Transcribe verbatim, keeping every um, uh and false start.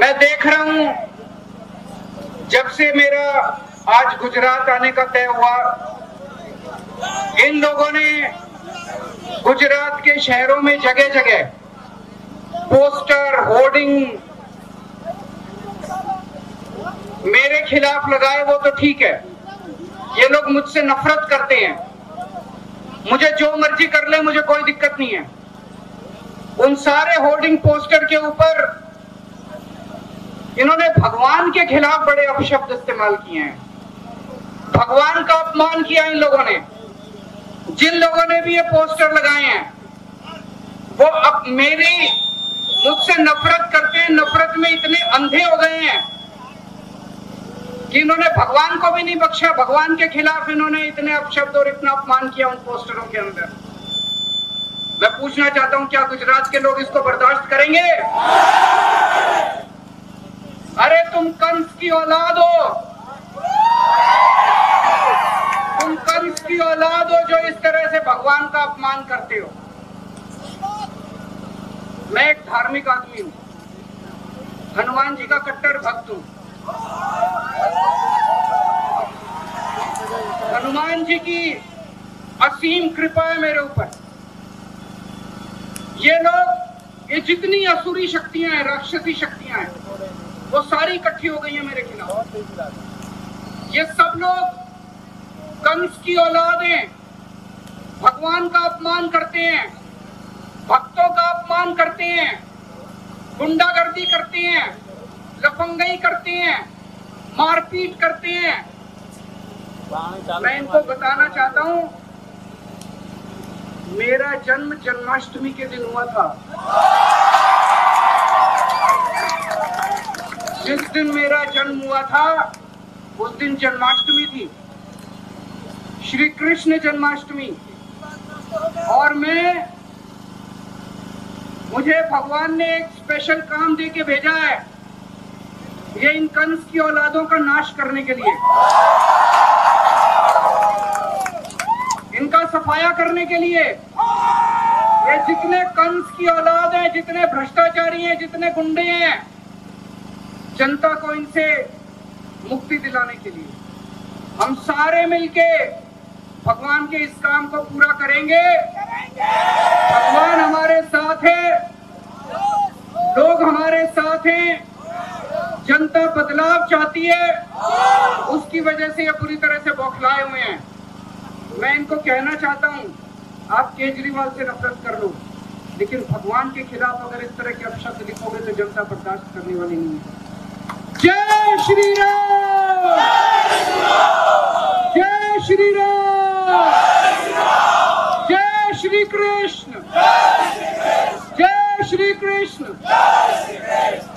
मैं देख रहा हूं जब से मेरा आज गुजरात आने का तय हुआ, इन लोगों ने गुजरात के शहरों में जगह जगह पोस्टर होर्डिंग मेरे खिलाफ लगाए, वो तो ठीक है, ये लोग मुझसे नफरत करते हैं, मुझे जो मर्जी कर ले, मुझे कोई दिक्कत नहीं है। उन सारे होर्डिंग पोस्टर के ऊपर इन्होंने भगवान के खिलाफ बड़े अपशब्द इस्तेमाल किए हैं, भगवान का अपमान किया इन लोगों ने। जिन लोगों ने भी ये पोस्टर लगाए हैं वो अब मेरी मुझसे नफरत करते हैं, नफरत में इतने अंधे हो गए हैं कि इन्होंने भगवान को भी नहीं बख्शा। भगवान के खिलाफ इन्होंने इतने अपशब्द और इतना अपमान किया उन पोस्टरों के अंदर। मैं पूछना चाहता हूं, क्या गुजरात के लोग इसको बर्दाश्त करेंगे? अरे तुम कंस की औलाद हो, तुम कंस की औलाद हो जो इस तरह से भगवान का अपमान करते हो। मैं एक धार्मिक आदमी हूं, हनुमान जी का कट्टर भक्त हूं। हनुमान जी की असीम कृपा है मेरे ऊपर। ये लोग, ये जितनी असुरी शक्तियां हैं, राक्षसी शक्तियां हैं, वो सारी इकट्ठी हो गई है मेरे खिलाफ। ये सब लोग कंस की औलाद हैं, भगवान का अपमान करते हैं, भक्तों का अपमान करते हैं, गुंडागर्दी करते हैं, लफंगई करते हैं, मारपीट करते हैं। मैं इनको बताना चाहता हूं, मेरा जन्म जन्माष्टमी के दिन हुआ था। जिस दिन मेरा जन्म हुआ था उस दिन जन्माष्टमी थी, श्री कृष्ण जन्माष्टमी। और मैं, मुझे भगवान ने एक स्पेशल काम दे के भेजा है, ये इन कंस की औलादों का नाश करने के लिए, इनका सफाया करने के लिए। ये जितने कंस की औलाद हैं, जितने भ्रष्टाचारी हैं, जितने गुंडे हैं, जनता को इनसे मुक्ति दिलाने के लिए हम सारे मिलके भगवान के इस काम को पूरा करेंगे। भगवान हमारे साथ है, लोग हमारे साथ हैं, जनता बदलाव चाहती है, उसकी वजह से ये पूरी तरह से बौखलाए हुए हैं। मैं इनको कहना चाहता हूं, आप केजरीवाल से नफरत कर लो, लेकिन भगवान के खिलाफ अगर इस तरह के अपशब्द लिखोगे तो जनता बर्दाश्त करने वाली नहीं है। जय श्री राम, जय श्री राम, जय श्री कृष्ण, जय श्री कृष्ण।